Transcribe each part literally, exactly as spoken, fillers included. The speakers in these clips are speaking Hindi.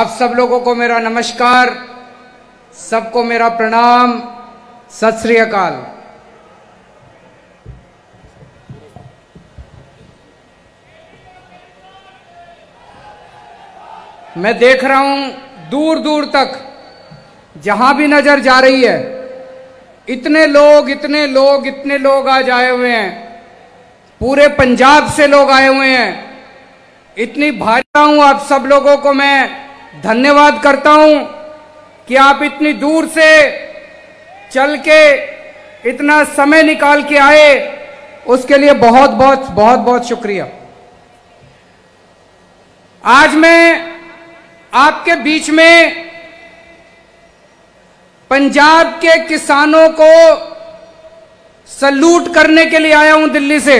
आप सब लोगों को मेरा नमस्कार, सबको मेरा प्रणाम, सत श्री अकाल। मैं देख रहा हूं दूर दूर तक जहां भी नजर जा रही है इतने लोग इतने लोग इतने लोग आज आए हुए हैं। पूरे पंजाब से लोग आए हुए हैं। इतनी भारी हूं, आप सब लोगों को मैं धन्यवाद करता हूं कि आप इतनी दूर से चल के इतना समय निकाल के आए, उसके लिए बहुत बहुत बहुत बहुत शुक्रिया। आज मैं आपके बीच में पंजाब के किसानों को सल्यूट करने के लिए आया हूं दिल्ली से।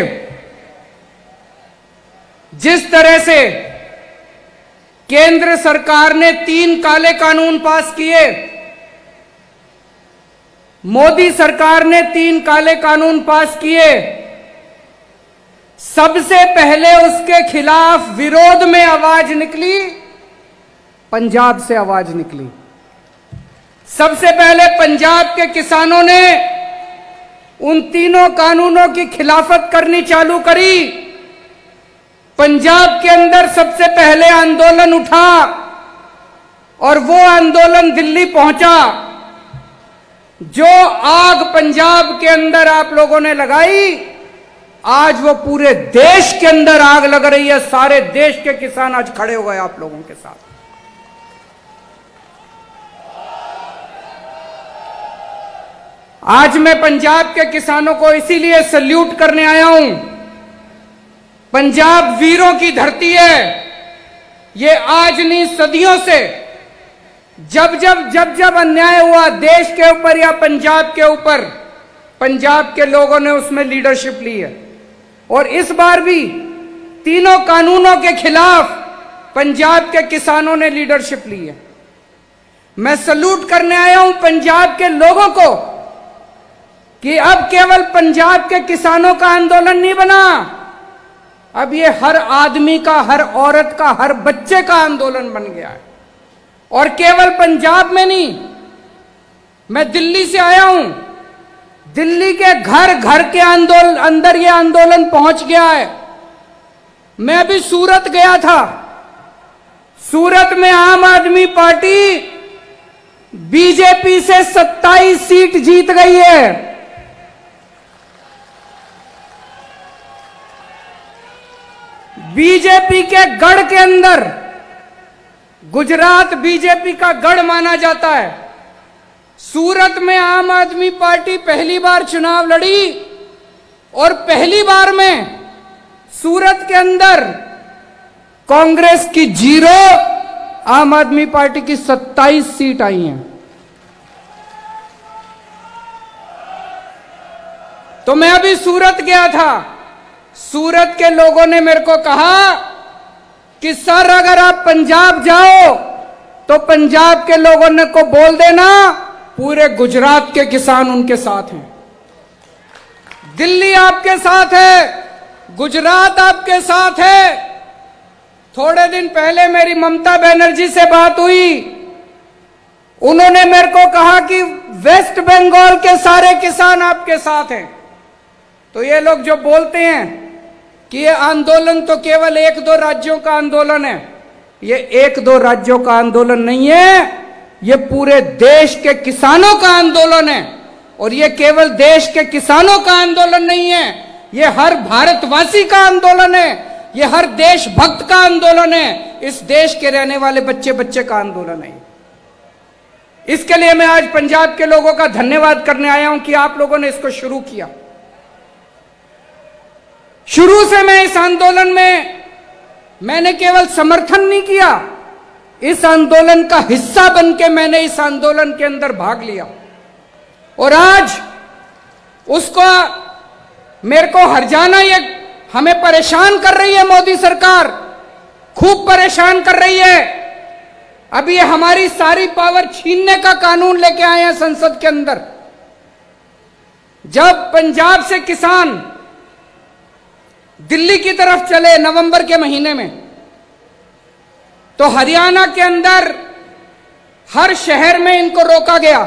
जिस तरह से केंद्र सरकार ने तीन काले कानून पास किए, मोदी सरकार ने तीन काले कानून पास किए, सबसे पहले उसके खिलाफ विरोध में आवाज निकली, पंजाब से आवाज निकली। सबसे पहले पंजाब के किसानों ने उन तीनों कानूनों की खिलाफत करनी चालू करी। पंजाब के अंदर सबसे पहले आंदोलन उठा और वो आंदोलन दिल्ली पहुंचा। जो आग पंजाब के अंदर आप लोगों ने लगाई, आज वो पूरे देश के अंदर आग लग रही है। सारे देश के किसान आज खड़े हो गए आप लोगों के साथ। आज मैं पंजाब के किसानों को इसीलिए सल्यूट करने आया हूं। पंजाब वीरों की धरती है। ये आज नहीं, सदियों से जब जब जब जब अन्याय हुआ देश के ऊपर या पंजाब के ऊपर, पंजाब के लोगों ने उसमें लीडरशिप ली है। और इस बार भी तीनों कानूनों के खिलाफ पंजाब के किसानों ने लीडरशिप ली है। मैं सल्यूट करने आया हूं पंजाब के लोगों को कि अब केवल पंजाब के किसानों का आंदोलन नहीं बना, अब ये हर आदमी का, हर औरत का, हर बच्चे का आंदोलन बन गया है। और केवल पंजाब में नहीं, मैं दिल्ली से आया हूं, दिल्ली के घर घर के आंदोलन अंदर ये आंदोलन पहुंच गया है। मैं अभी सूरत गया था। सूरत में आम आदमी पार्टी बीजेपी से सत्ताईस सीट जीत गई है। बीजेपी के गढ़ के अंदर, गुजरात बीजेपी का गढ़ माना जाता है, सूरत में आम आदमी पार्टी पहली बार चुनाव लड़ी और पहली बार में सूरत के अंदर कांग्रेस की जीरो, आम आदमी पार्टी की सत्ताईस सीट आई हैं। तो मैं अभी सूरत गया था। सूरत के लोगों ने मेरे को कहा कि सर, अगर आप पंजाब जाओ तो पंजाब के लोगों ने को बोल देना पूरे गुजरात के किसान उनके साथ हैं, दिल्ली आपके साथ है, गुजरात आपके साथ है। थोड़े दिन पहले मेरी ममता बनर्जी से बात हुई। उन्होंने मेरे को कहा कि वेस्ट बंगाल के सारे किसान आपके साथ हैं। तो ये लोग जो बोलते हैं कि ये आंदोलन तो केवल एक दो राज्यों का आंदोलन है, ये एक दो राज्यों का आंदोलन नहीं है, ये पूरे देश के किसानों का आंदोलन है। और ये केवल देश के किसानों का आंदोलन नहीं है, ये हर भारतवासी का आंदोलन है, ये हर देशभक्त का आंदोलन है, इस देश के रहने वाले बच्चे बच्चे का आंदोलन है। इसके लिए मैं आज पंजाब के लोगों का धन्यवाद करने आया हूं कि आप लोगों ने इसको शुरू किया। शुरू से मैं इस आंदोलन में मैंने केवल समर्थन नहीं किया, इस आंदोलन का हिस्सा बनके मैंने इस आंदोलन के अंदर भाग लिया। और आज उसको मेरे को हरजाना, ये हमें परेशान कर रही है मोदी सरकार, खूब परेशान कर रही है। अभी ये हमारी सारी पावर छीनने का कानून लेके आए हैं संसद के अंदर। जब पंजाब से किसान दिल्ली की तरफ चले नवंबर के महीने में, तो हरियाणा के अंदर हर शहर में इनको रोका गया,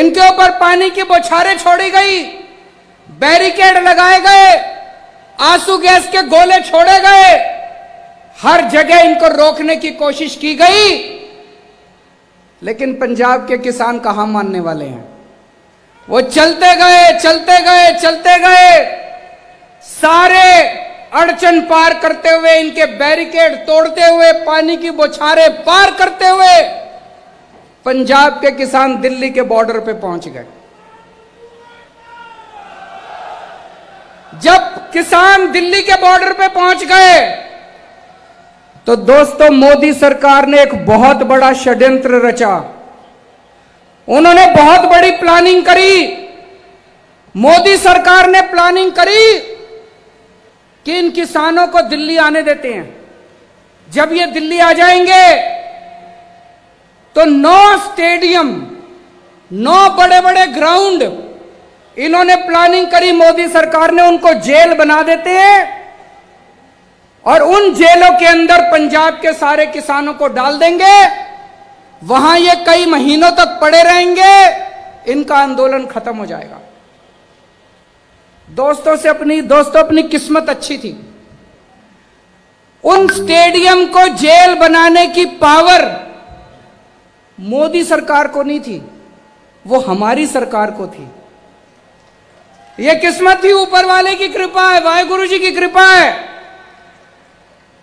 इनके ऊपर पानी की बौछारें छोड़ी गई, बैरिकेड लगाए गए, आंसू गैस के गोले छोड़े गए, हर जगह इनको रोकने की कोशिश की गई। लेकिन पंजाब के किसान कहां मानने वाले हैं, वो चलते गए चलते गए चलते गए, सारे अड़चन पार करते हुए, इनके बैरिकेड तोड़ते हुए, पानी की बौछारें पार करते हुए पंजाब के किसान दिल्ली के बॉर्डर पे पहुंच गए। जब किसान दिल्ली के बॉर्डर पे पहुंच गए तो दोस्तों मोदी सरकार ने एक बहुत बड़ा षड्यंत्र रचा, उन्होंने बहुत बड़ी प्लानिंग करी। मोदी सरकार ने प्लानिंग करी कि इन किसानों को दिल्ली आने देते हैं, जब ये दिल्ली आ जाएंगे तो नौ स्टेडियम, नौ बड़े बड़े ग्राउंड इन्होंने प्लानिंग करी, मोदी सरकार ने उनको जेल बना देते हैं और उन जेलों के अंदर पंजाब के सारे किसानों को डाल देंगे, वहां ये कई महीनों तक पड़े रहेंगे, इनका आंदोलन खत्म हो जाएगा। दोस्तों से अपनी दोस्तों अपनी किस्मत अच्छी थी, उन स्टेडियम को जेल बनाने की पावर मोदी सरकार को नहीं थी, वो हमारी सरकार को थी। ये किस्मत थी, ऊपर वाले की कृपा है, वाहेगुरु जी की कृपा है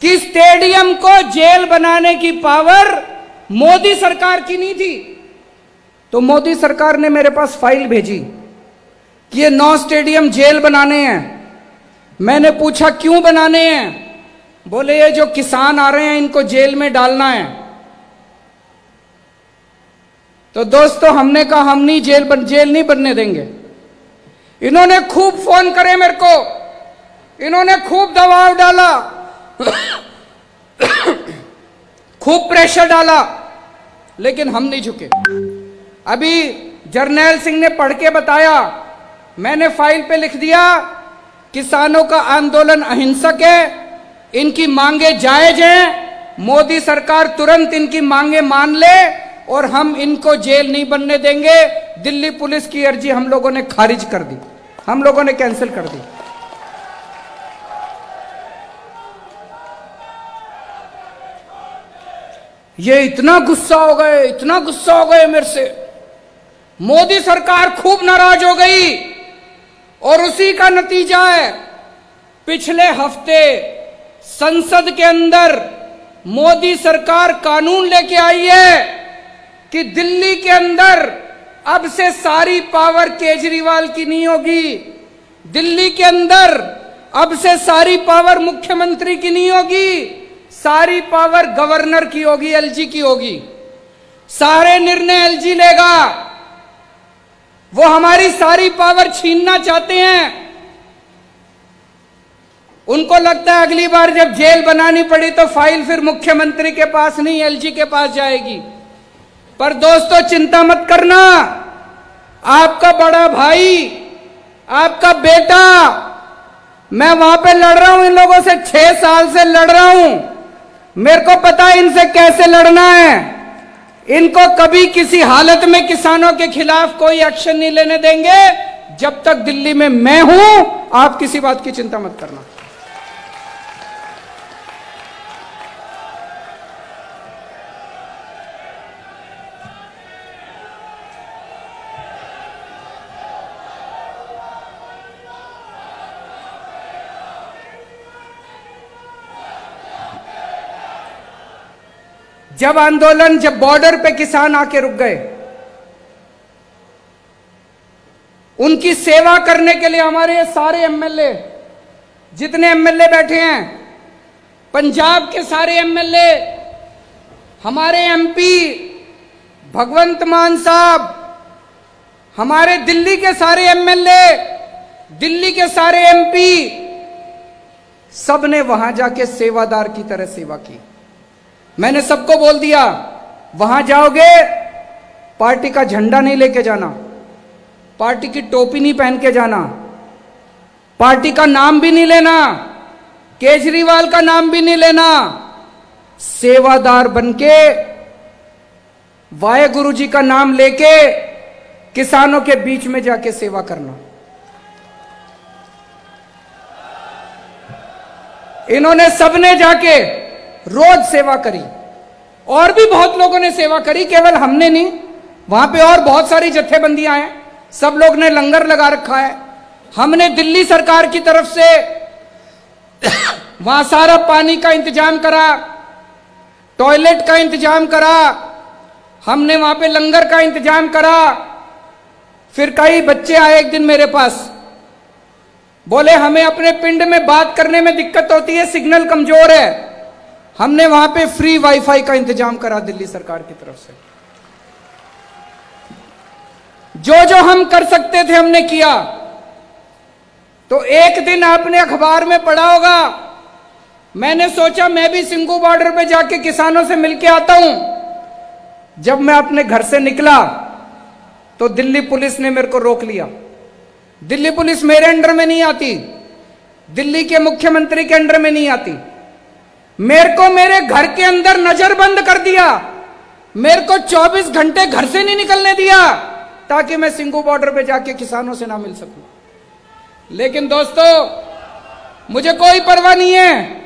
कि स्टेडियम को जेल बनाने की पावर मोदी सरकार की नहीं थी। तो मोदी सरकार ने मेरे पास फाइल भेजी कि ये नौ स्टेडियम जेल बनाने हैं। मैंने पूछा क्यों बनाने हैं, बोले ये जो किसान आ रहे हैं इनको जेल में डालना है। तो दोस्तों हमने कहा हम नहीं जेल बन, जेल नहीं बनने देंगे। इन्होंने खूब फोन करे मेरे को, इन्होंने खूब दबाव डाला, खूब प्रेशर डाला, लेकिन हम नहीं झुके। अभी जर्नैल सिंह ने पढ़ के बताया, मैंने फाइल पे लिख दिया किसानों का आंदोलन अहिंसक है, इनकी मांगे जायज हैं, मोदी सरकार तुरंत इनकी मांगे मान ले और हम इनको जेल नहीं बनने देंगे। दिल्ली पुलिस की अर्जी हम लोगों ने खारिज कर दी, हम लोगों ने कैंसिल कर दी। ये इतना गुस्सा हो गए, इतना गुस्सा हो गए मेरे से, मोदी सरकार खूब नाराज हो गई और उसी का नतीजा है पिछले हफ्ते संसद के अंदर मोदी सरकार कानून लेके आई है कि दिल्ली के अंदर अब से सारी पावर केजरीवाल की नहीं होगी, दिल्ली के अंदर अब से सारी पावर मुख्यमंत्री की नहीं होगी, सारी पावर गवर्नर की होगी, एलजी की होगी, सारे निर्णय एलजी लेगा। वो हमारी सारी पावर छीनना चाहते हैं, उनको लगता है अगली बार जब जेल बनानी पड़ी तो फाइल फिर मुख्यमंत्री के पास नहीं एलजी के पास जाएगी। पर दोस्तों चिंता मत करना, आपका बड़ा भाई, आपका बेटा, मैं वहां पे लड़ रहा हूं, इन लोगों से छह साल से लड़ रहा हूं, मेरे को पता है इनसे कैसे लड़ना है। इनको कभी किसी हालत में किसानों के खिलाफ कोई एक्शन नहीं लेने देंगे, जब तक दिल्ली में मैं हूं। आप किसी बात की चिंता मत करना। जब आंदोलन, जब बॉर्डर पे किसान आके रुक गए, उनकी सेवा करने के लिए हमारे सारे एमएलए, जितने एमएलए बैठे हैं, पंजाब के सारे एमएलए, हमारे एमपी भगवंत मान साहब, हमारे दिल्ली के सारे एमएलए, दिल्ली के सारे एमपी, सबने वहां जाके सेवादार की तरह सेवा की। मैंने सबको बोल दिया वहां जाओगे पार्टी का झंडा नहीं लेके जाना, पार्टी की टोपी नहीं पहन के जाना, पार्टी का नाम भी नहीं लेना, केजरीवाल का नाम भी नहीं लेना, सेवादार बनके वाहेगुरु जी का नाम लेके किसानों के बीच में जाके सेवा करना। इन्होंने सबने जाके रोज सेवा करी और भी बहुत लोगों ने सेवा करी, केवल हमने नहीं, वहां पे और बहुत सारी जत्थेबंदियां हैं, सब लोग ने लंगर लगा रखा है। हमने दिल्ली सरकार की तरफ से वहां सारा पानी का इंतजाम करा, टॉयलेट का इंतजाम करा, हमने वहां पे लंगर का इंतजाम करा। फिर कई बच्चे आए एक दिन मेरे पास, बोले हमें अपने पिंड में बात करने में दिक्कत होती है, सिग्नल कमजोर है। हमने वहां पे फ्री वाईफाई का इंतजाम करा दिल्ली सरकार की तरफ से। जो जो हम कर सकते थे हमने किया। तो एक दिन आपने अखबार में पढ़ा होगा, मैंने सोचा मैं भी सिंगू बॉर्डर पे जाके किसानों से मिलके आता हूं। जब मैं अपने घर से निकला तो दिल्ली पुलिस ने मेरे को रोक लिया। दिल्ली पुलिस मेरे अंडर में नहीं आती, दिल्ली के मुख्यमंत्री के अंडर में नहीं आती। मेरे को मेरे घर के अंदर नजरबंद कर दिया, मेरे को चौबीस घंटे घर से नहीं निकलने दिया ताकि मैं सिंगू बॉर्डर पे जाके किसानों से ना मिल सकूं। लेकिन दोस्तों, मुझे कोई परवाह नहीं है,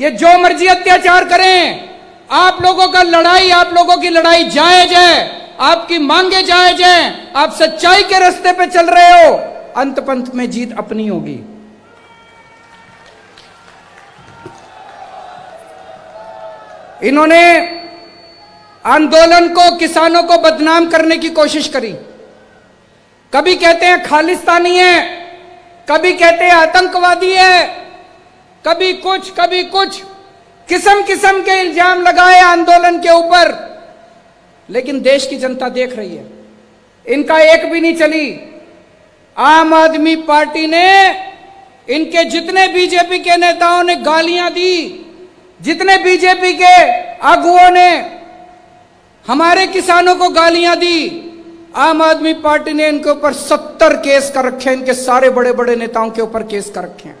ये जो मर्जी अत्याचार करें, आप लोगों का लड़ाई, आप लोगों की लड़ाई जायज है, आपकी मांगे जायज हैं, आप सच्चाई के रास्ते पे चल रहे हो, अंत पंथ में जीत अपनी होगी। इन्होंने आंदोलन को, किसानों को बदनाम करने की कोशिश करी। कभी कहते हैं खालिस्तानी है, कभी कहते हैं आतंकवादी है, कभी कुछ कभी कुछ, किस्म किस्म के इल्जाम लगाए आंदोलन के ऊपर। लेकिन देश की जनता देख रही है, इनका एक भी नहीं चली। आम आदमी पार्टी ने, इनके जितने बीजेपी के नेताओं ने गालियां दी, जितने बीजेपी के आगुओं ने हमारे किसानों को गालियां दी, आम आदमी पार्टी ने इनके ऊपर सत्तर केस कर रखे हैं। इनके सारे बड़े बड़े नेताओं के ऊपर केस कर रखे हैं।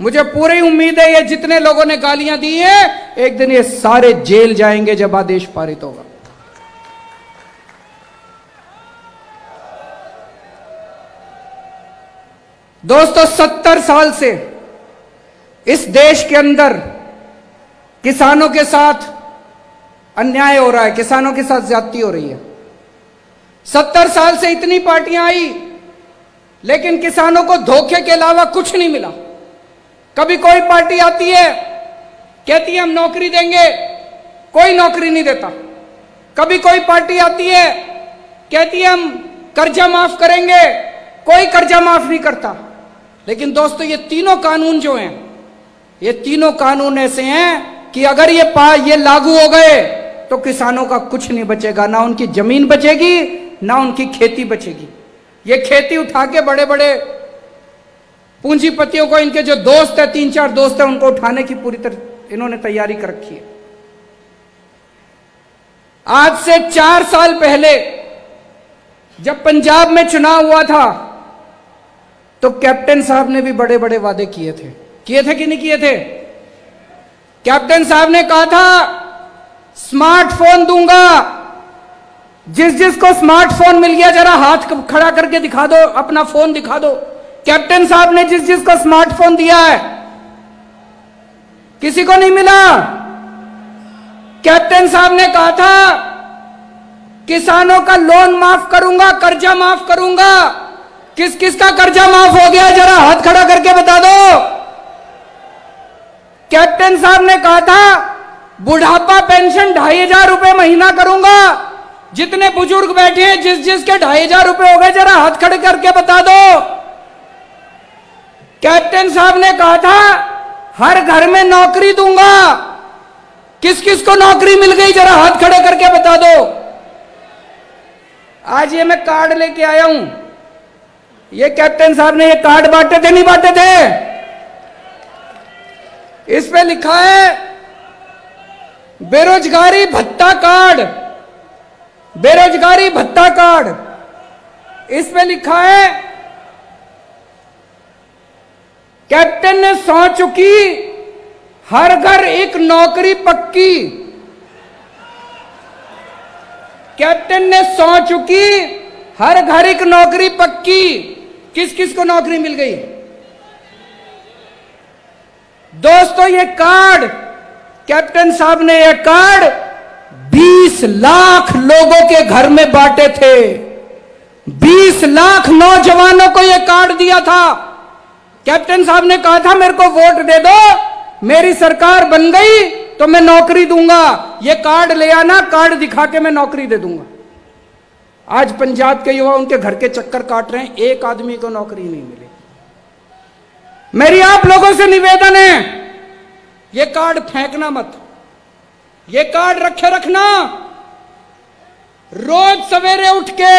मुझे पूरी उम्मीद है ये जितने लोगों ने गालियां दी हैं, एक दिन ये सारे जेल जाएंगे जब आदेश पारित होगा। दोस्तों, सत्तर साल से इस देश के अंदर किसानों के साथ अन्याय हो रहा है, किसानों के साथ ज्यादती हो रही है। सत्तर साल से इतनी पार्टियां आई, लेकिन किसानों को धोखे के अलावा कुछ नहीं मिला। कभी कोई पार्टी आती है, कहती है हम नौकरी देंगे, कोई नौकरी नहीं देता। कभी कोई पार्टी आती है, कहती है हम कर्जा माफ करेंगे, कोई कर्जा माफ नहीं करता। लेकिन दोस्तों, ये तीनों कानून जो हैं, ये तीनों कानून ऐसे हैं कि अगर ये ये लागू हो गए तो किसानों का कुछ नहीं बचेगा, ना उनकी जमीन बचेगी, ना उनकी खेती बचेगी। ये खेती उठा के बड़े बड़े पूंजीपतियों को, इनके जो दोस्त है, तीन चार दोस्त है, उनको उठाने की पूरी तरह इन्होंने तैयारी कर रखी है। आज से चार साल पहले जब पंजाब में चुनाव हुआ था तो कैप्टन साहब ने भी बड़े बड़े वादे किए थे। किए थे कि नहीं किए थे? कैप्टन साहब ने कहा था स्मार्टफोन दूंगा, जिस जिसको स्मार्टफोन मिल गया जरा हाथ खड़ा करके दिखा दो, अपना फोन दिखा दो। कैप्टन साहब ने जिस जिसको स्मार्टफोन दिया है, किसी को नहीं मिला। कैप्टन साहब ने कहा था किसानों का लोन माफ करूंगा, कर्जा माफ करूंगा। किस किस का कर्जा माफ हो गया जरा हाथ खड़ा करके बता दो। कैप्टन साहब ने कहा था बुढ़ापा पेंशन ढाई हजार रुपए महीना करूंगा, जितने बुजुर्ग बैठे हैं जिस जिस के ढाई हजार रुपए हो गए जरा हाथ खड़े करके बता दो। कैप्टन साहब ने कहा था हर घर में नौकरी दूंगा, किस किस को नौकरी मिल गई जरा हाथ खड़े करके बता दो। आज ये मैं कार्ड लेके आया हूं, ये कैप्टन साहब ने ये कार्ड बांटे थे, नहीं बांटे थे? इस पे लिखा है बेरोजगारी भत्ता कार्ड, बेरोजगारी भत्ता कार्ड। इस पे लिखा है कैप्टन ने सोच चुकी हर घर एक नौकरी पक्की, कैप्टन ने सौ चुकी, हर घर एक नौकरी पक्की। किस किस को नौकरी मिल गई दोस्तों? ये कार्ड कैप्टन साहब ने ये कार्ड बीस लाख लोगों के घर में बांटे थे। बीस लाख नौजवानों को ये कार्ड दिया था। कैप्टन साहब ने कहा था मेरे को वोट दे दो, मेरी सरकार बन गई तो मैं नौकरी दूंगा, ये कार्ड ले आना, कार्ड दिखा के मैं नौकरी दे दूंगा। आज पंजाब के युवा उनके घर के चक्कर काट रहे हैं, एक आदमी को नौकरी नहीं मिली। मेरी आप लोगों से निवेदन है, ये कार्ड फेंकना मत, ये कार्ड रखे रखना। रोज सवेरे उठ के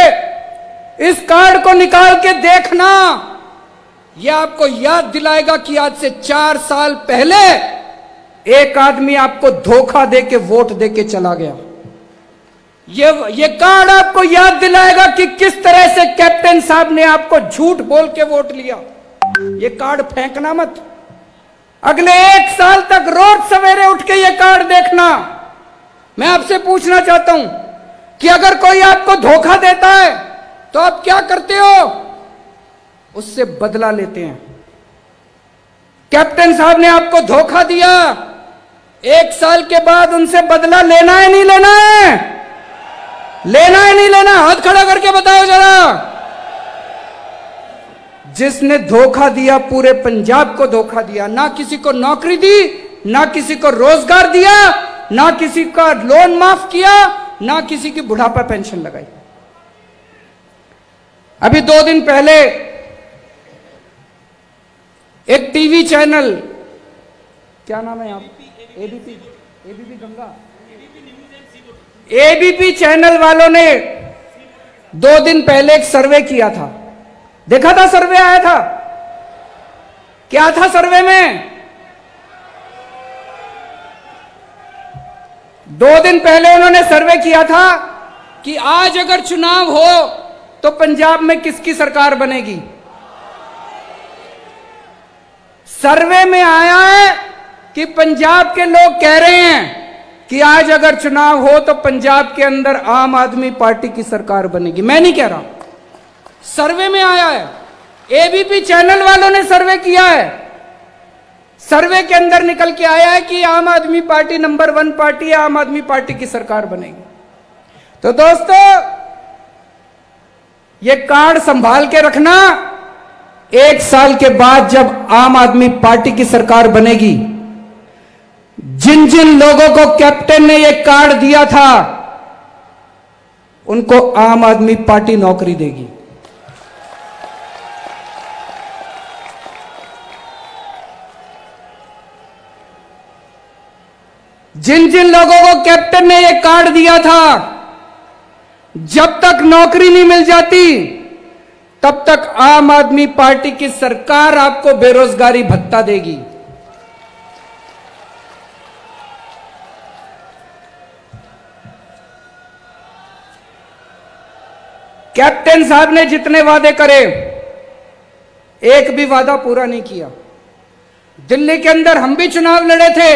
इस कार्ड को निकाल के देखना, यह आपको याद दिलाएगा कि आज से चार साल पहले एक आदमी आपको धोखा देके वोट देके चला गया। यह ये कार्ड आपको याद दिलाएगा कि किस तरह से कैप्टन साहब ने आपको झूठ बोल के वोट लिया। ये कार्ड फेंकना मत। अगले एक साल तक रोज सवेरे उठ के ये कार्ड देखना। मैं आपसे पूछना चाहता हूं कि अगर कोई आपको धोखा देता है तो आप क्या करते हो? उससे बदला लेते हैं। कैप्टन साहब ने आपको धोखा दिया, एक साल के बाद उनसे बदला लेना है नहीं लेना है? लेना है नहीं लेना? हाथ खड़ा करके बताओ जरा। जिसने धोखा दिया पूरे पंजाब को धोखा दिया, ना किसी को नौकरी दी, ना किसी को रोजगार दिया, ना किसी का लोन माफ किया, ना किसी की बुढ़ापा पेंशन लगाई। अभी दो दिन पहले एक टीवी चैनल, क्या नाम है यहाँ, ABP, ABP Ganga, ABP channel वालों ने दो दिन पहले एक सर्वे किया था। देखा था? सर्वे आया था? क्या था सर्वे में? दो दिन पहले उन्होंने सर्वे किया था कि आज अगर चुनाव हो तो पंजाब में किसकी सरकार बनेगी। सर्वे में आया है कि पंजाब के लोग कह रहे हैं कि आज अगर चुनाव हो तो पंजाब के अंदर आम आदमी पार्टी की सरकार बनेगी। मैं नहीं कह रहा, सर्वे में आया है, एबीपी चैनल वालों ने सर्वे किया है। सर्वे के अंदर निकल के आया है कि आम आदमी पार्टी नंबर वन पार्टी है, आम आदमी पार्टी की सरकार बनेगी। तो दोस्तों ये कार्ड संभाल के रखना। एक साल के बाद जब आम आदमी पार्टी की सरकार बनेगी, जिन जिन लोगों को कैप्टन ने यह कार्ड दिया था उनको आम आदमी पार्टी नौकरी देगी। जिन जिन लोगों को कैप्टन ने यह कार्ड दिया था, जब तक नौकरी नहीं मिल जाती तब तक आम आदमी पार्टी की सरकार आपको बेरोजगारी भत्ता देगी। कैप्टन साहब ने जितने वादे करे एक भी वादा पूरा नहीं किया। दिल्ली के अंदर हम भी चुनाव लड़े थे,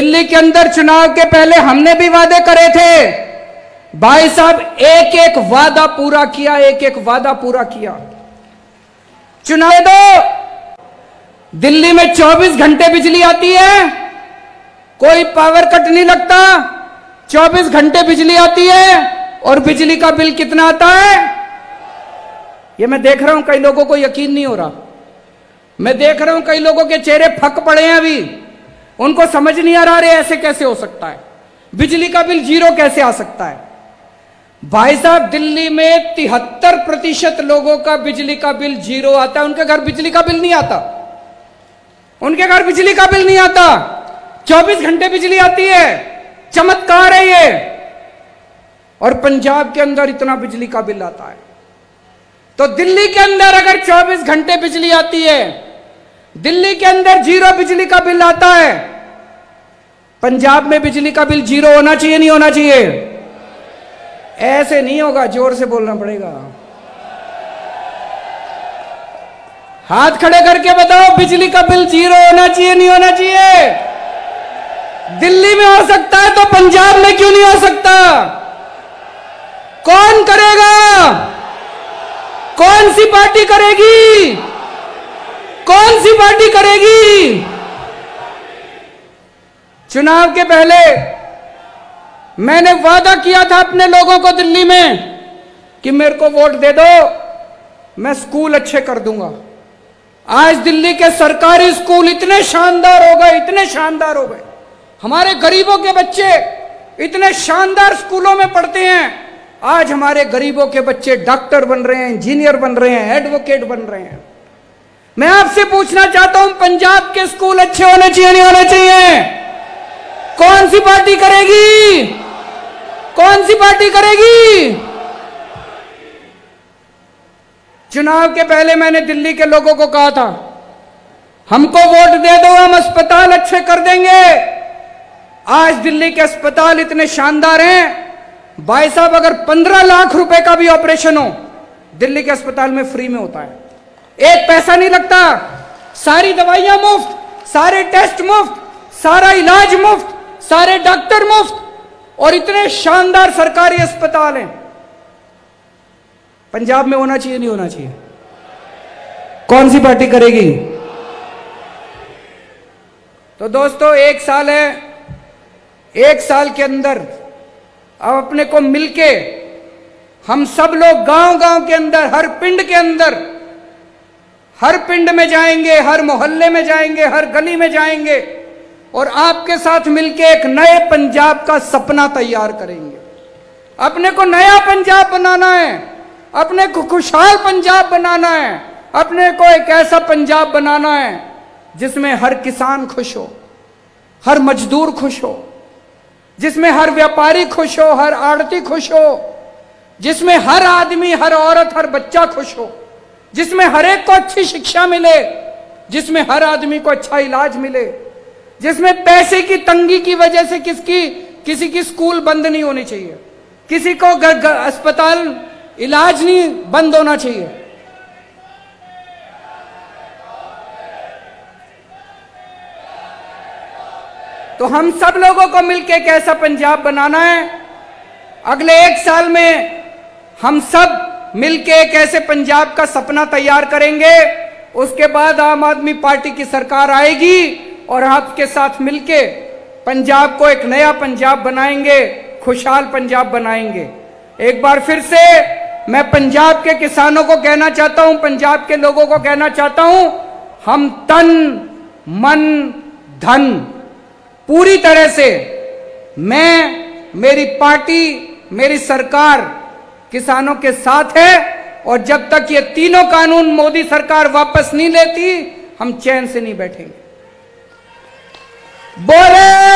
दिल्ली के अंदर चुनाव के पहले हमने भी वादे करे थे। भाई साहब एक एक वादा पूरा किया, एक एक वादा पूरा किया। चुनाव दो, दिल्ली में चौबीस घंटे बिजली आती है, कोई पावर कट नहीं लगता, चौबीस घंटे बिजली आती है। और बिजली का बिल कितना आता है? ये मैं देख रहा हूं कई लोगों को यकीन नहीं हो रहा, मैं देख रहा हूं कई लोगों के चेहरे फक पड़े हैं, अभी उनको समझ नहीं आ रहा है ऐसे कैसे हो सकता है, बिजली का बिल जीरो कैसे आ सकता है। भाई साहब दिल्ली में तिहत्तर प्रतिशत लोगों का बिजली का बिल जीरो आता है, उनके घर बिजली का बिल नहीं आता, उनके घर बिजली का बिल नहीं आता। चौबीस घंटे बिजली आती है, चमत्कार है ये। और पंजाब के अंदर इतना बिजली का बिल आता है। तो दिल्ली के अंदर अगर चौबीस घंटे बिजली आती है, दिल्ली के अंदर जीरो बिजली का बिल आता है, पंजाब में बिजली का बिल जीरो होना चाहिए नहीं होना चाहिए? ऐसे नहीं होगा, जोर से बोलना पड़ेगा। हाथ खड़े करके बताओ बिजली का बिल जीरो होना चाहिए नहीं होना चाहिए? दिल्ली में हो सकता है तो पंजाब में क्यों नहीं हो सकता? कौन करेगा? कौन सी पार्टी करेगी? कौन सी पार्टी करेगी? चुनाव के पहले मैंने वादा किया था अपने लोगों को दिल्ली में कि मेरे को वोट दे दो, मैं स्कूल अच्छे कर दूंगा। आज दिल्ली के सरकारी स्कूल इतने शानदार हो गए, इतने शानदार हो गए। हमारे गरीबों के बच्चे इतने शानदार स्कूलों में पढ़ते हैं। आज हमारे गरीबों के बच्चे डॉक्टर बन रहे हैं, इंजीनियर बन रहे हैं, एडवोकेट बन रहे हैं। मैं आपसे पूछना चाहता हूं, पंजाब के स्कूल अच्छे होने चाहिए नहीं होने चाहिए? कौन सी पार्टी करेगी? कौन सी पार्टी करेगी? चुनाव के पहले मैंने दिल्ली के लोगों को कहा था, हमको वोट दे दो, हम अस्पताल अच्छे कर देंगे। आज दिल्ली के अस्पताल इतने शानदार हैं, भाई साहब अगर पंद्रह लाख रुपए का भी ऑपरेशन हो दिल्ली के अस्पताल में फ्री में होता है, एक पैसा नहीं लगता। सारी दवाइयां मुफ्त, सारे टेस्ट मुफ्त, सारा इलाज मुफ्त, सारे डॉक्टर मुफ्त, और इतने शानदार सरकारी अस्पताल हैं। पंजाब में होना चाहिए नहीं होना चाहिए? कौन सी पार्टी करेगी? तो दोस्तों, एक साल है, एक साल के अंदर अब अपने को मिलके हम सब लोग गांव गांव के अंदर, हर पिंड के अंदर, हर पिंड में जाएंगे, हर मोहल्ले में जाएंगे, हर गली में जाएंगे और आपके साथ मिलके एक नए पंजाब का सपना तैयार करेंगे। अपने को नया पंजाब बनाना है, अपने को खुशहाल पंजाब बनाना है, अपने को एक ऐसा पंजाब बनाना है जिसमें हर किसान खुश हो, हर मजदूर खुश हो, जिसमें हर व्यापारी खुश हो, हर आड़ती खुश हो, जिसमें हर आदमी, हर औरत, हर बच्चा खुश हो, जिसमें हर एक को अच्छी शिक्षा मिले, जिसमें हर आदमी को अच्छा इलाज मिले, जिसमें पैसे की तंगी की वजह से किसकी किसी की स्कूल बंद नहीं होनी चाहिए, किसी को ग, ग, अस्पताल इलाज नहीं बंद होना चाहिए। तो हम सब लोगों को मिलकर कैसा पंजाब बनाना है, अगले एक साल में हम सब मिलकर कैसे पंजाब का सपना तैयार करेंगे। उसके बाद आम आदमी पार्टी की सरकार आएगी और आपके साथ मिलके पंजाब को एक नया पंजाब बनाएंगे, खुशहाल पंजाब बनाएंगे। एक बार फिर से मैं पंजाब के किसानों को कहना चाहता हूं, पंजाब के लोगों को कहना चाहता हूं, हम तन मन धन पूरी तरह से, मैं, मेरी पार्टी, मेरी सरकार किसानों के साथ है और जब तक ये तीनों कानून मोदी सरकार वापस नहीं लेती हम चैन से नहीं बैठेंगे। बोले